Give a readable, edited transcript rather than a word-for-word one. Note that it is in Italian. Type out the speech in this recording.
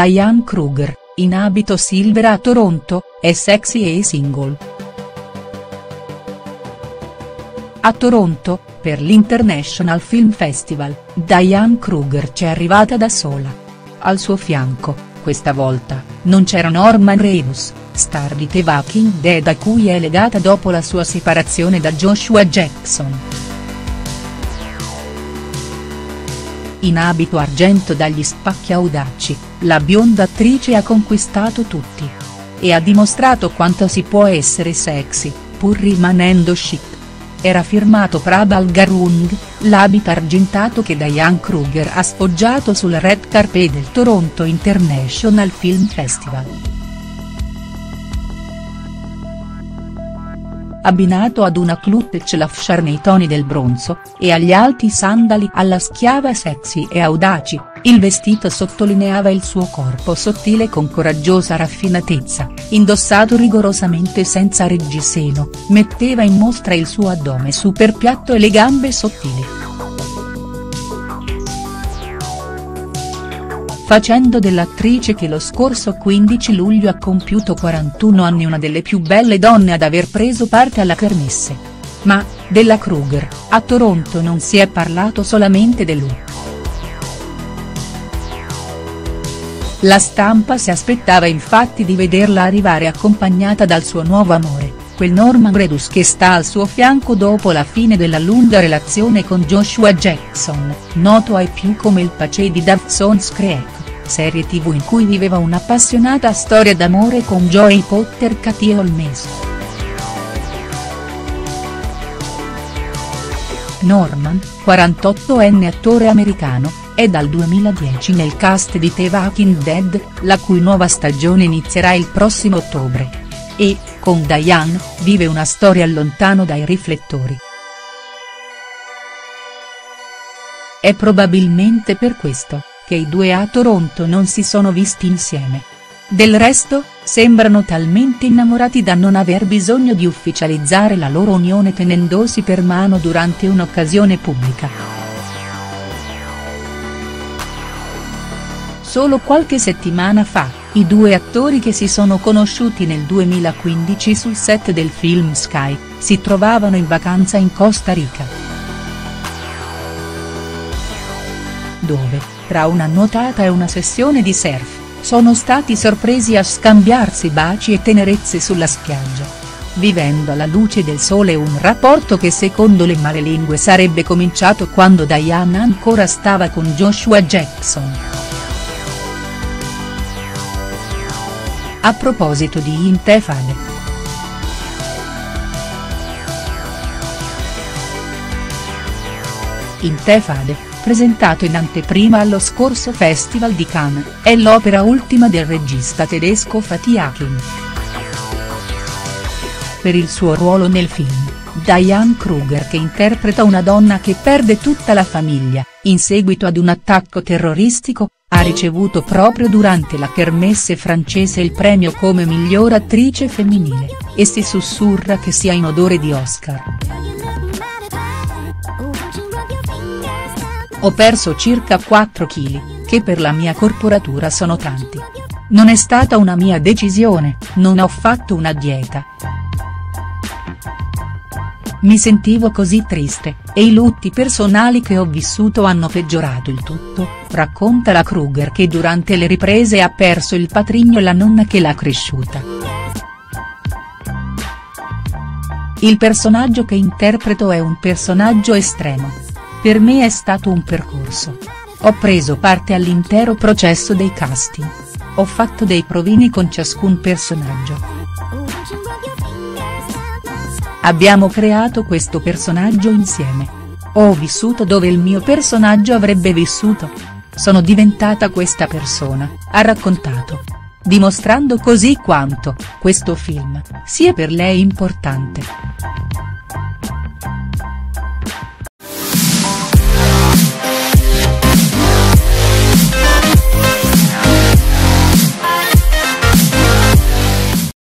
Diane Kruger, in abito silver a Toronto, è sexy e single. A Toronto, per l'International Film Festival, Diane Kruger c'è arrivata da sola. Al suo fianco, questa volta, non c'era Norman Reedus, star di The Walking Dead a cui è legata dopo la sua separazione da Joshua Jackson. In abito argento dagli spacchi audaci, la bionda attrice ha conquistato tutti. E ha dimostrato quanto si può essere sexy, pur rimanendo chic. Era firmato Prabal Garung, l'abito argentato che Diane Kruger ha sfoggiato sul red carpet del Toronto International Film Festival. Abbinato ad una clutch lafshar nei toni del bronzo, e agli alti sandali alla schiava sexy e audaci, il vestito sottolineava il suo corpo sottile con coraggiosa raffinatezza, indossato rigorosamente senza reggiseno, metteva in mostra il suo addome super piatto e le gambe sottili. Facendo dell'attrice che lo scorso 15 luglio ha compiuto 41 anni una delle più belle donne ad aver preso parte alla kermesse. Ma, della Kruger, a Toronto non si è parlato solamente del look. La stampa si aspettava infatti di vederla arrivare accompagnata dal suo nuovo amore, quel Norman Reedus che sta al suo fianco dopo la fine della lunga relazione con Joshua Jackson, noto ai più come il pace di Dawson's Creek, serie tv in cui viveva un'appassionata storia d'amore con Joey Potter Katie Holmes. Norman, 48enne attore americano, è dal 2010 nel cast di The Walking Dead, la cui nuova stagione inizierà il prossimo ottobre. E, con Diane, vive una storia lontano dai riflettori. È probabilmente per questo, che i due a Toronto non si sono visti insieme. Del resto, sembrano talmente innamorati da non aver bisogno di ufficializzare la loro unione tenendosi per mano durante un'occasione pubblica. Solo qualche settimana fa, i due attori che si sono conosciuti nel 2015 sul set del film Sky, si trovavano in vacanza in Costa Rica. Dove, tra una nuotata e una sessione di surf, sono stati sorpresi a scambiarsi baci e tenerezze sulla spiaggia. Vivendo alla luce del sole un rapporto che secondo le malelingue sarebbe cominciato quando Diane ancora stava con Joshua Jackson. A proposito di In the Fade. In the Fade, presentato in anteprima allo scorso Festival di Cannes, è l'opera ultima del regista tedesco Fatih Akin. Per il suo ruolo nel film, Diane Kruger, che interpreta una donna che perde tutta la famiglia, in seguito ad un attacco terroristico, ha ricevuto proprio durante la kermesse francese il premio come miglior attrice femminile, e si sussurra che sia in odore di Oscar. Ho perso circa 4 kg, che per la mia corporatura sono tanti. Non è stata una mia decisione, non ho fatto una dieta. Mi sentivo così triste, e i lutti personali che ho vissuto hanno peggiorato il tutto, racconta la Kruger che durante le riprese ha perso il patrigno e la nonna che l'ha cresciuta. Il personaggio che interpreto è un personaggio estremo. Per me è stato un percorso. Ho preso parte all'intero processo dei casting. Ho fatto dei provini con ciascun personaggio. Abbiamo creato questo personaggio insieme. Ho vissuto dove il mio personaggio avrebbe vissuto. Sono diventata questa persona, ha raccontato. Dimostrando così quanto, questo film, sia per lei importante.